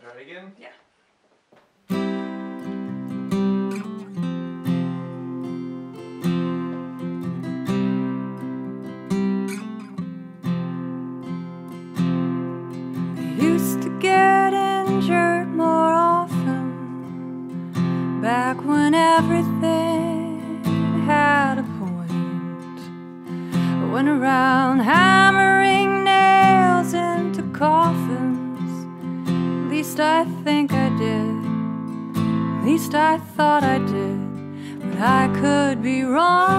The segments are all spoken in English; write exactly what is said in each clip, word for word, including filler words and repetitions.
Want to try it again? Yeah. I used to get injured more often, back when everything had a point. I went around hammering nails into coffins. At least I think I did, at least I thought I did, but I could be wrong.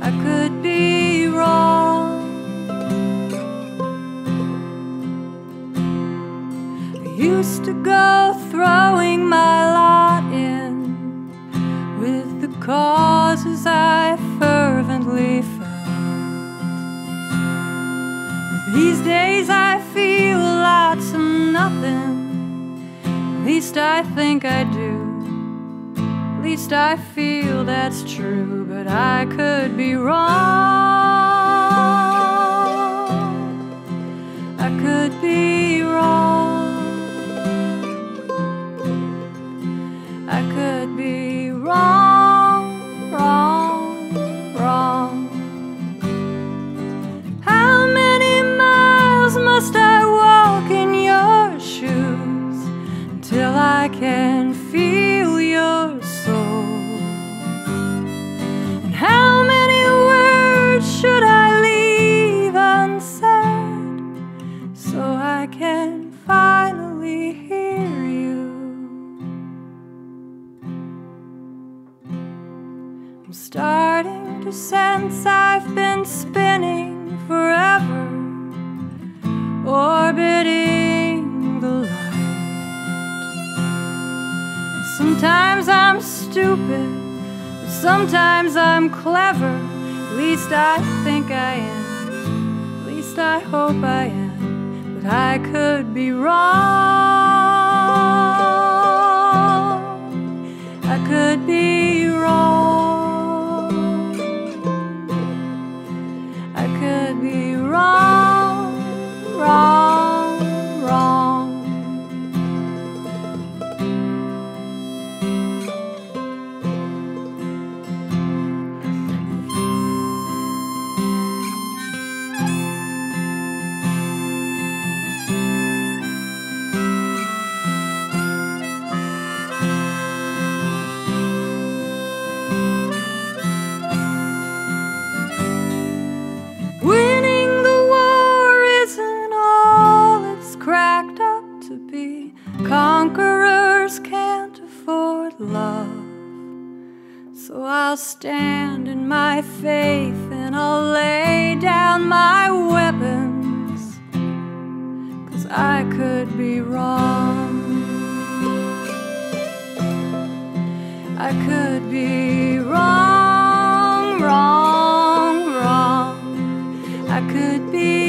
I could be wrong. Used to go throwing my lot in with the causes I fervently found. These days I feel lots of nothing. At least I think I do. At least I feel that's true, but I could be wrong. I could be wrong. I could be wrong, wrong, wrong. How many miles must I walk in your shoes until I can feel your soul? And how many words should I leave unsaid so I can finally hear you? I'm starting to sense I've been spinning forever, orbiting the light. Sometimes I'm stupid, but sometimes I'm clever. At least I think I am, at least I hope I am, but I could be wrong. I could be wrong. Wrong, wrong. Conquerors can't afford love, so I'll stand in my faith and I'll lay down my weapons, 'cause I could be wrong. I could be wrong, wrong, wrong. I could be